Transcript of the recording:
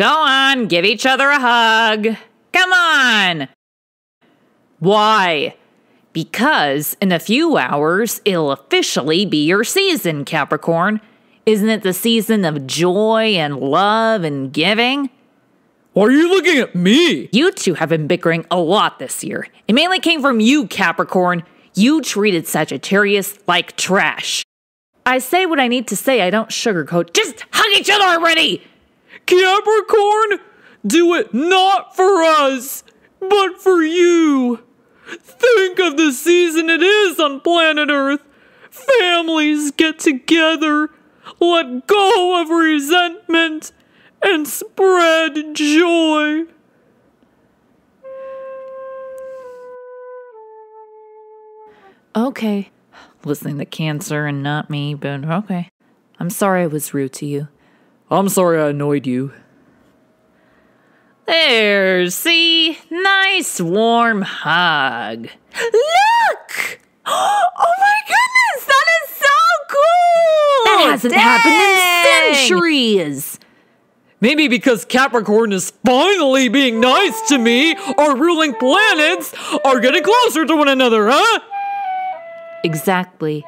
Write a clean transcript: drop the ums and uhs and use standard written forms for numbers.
Go on, give each other a hug. Come on. Why? Because in a few hours, it'll officially be your season, Capricorn. Isn't it the season of joy and love and giving? Why are you looking at me? You two have been bickering a lot this year. It mainly came from you, Capricorn. You treated Sagittarius like trash. I say what I need to say. I don't sugarcoat. Just hug each other already! Capricorn, do it not for us, but for you. Think of the season it is on planet Earth. Families get together, let go of resentment, and spread joy. Okay. Listening to Cancer and not me, but okay. I'm sorry I was rude to you. I'm sorry I annoyed you. There, see? Nice warm hug. Look! Oh my goodness, that is so cool! That hasn't happened in centuries! Maybe because Capricorn is finally being nice to me, our ruling planets are getting closer to one another, huh? Exactly.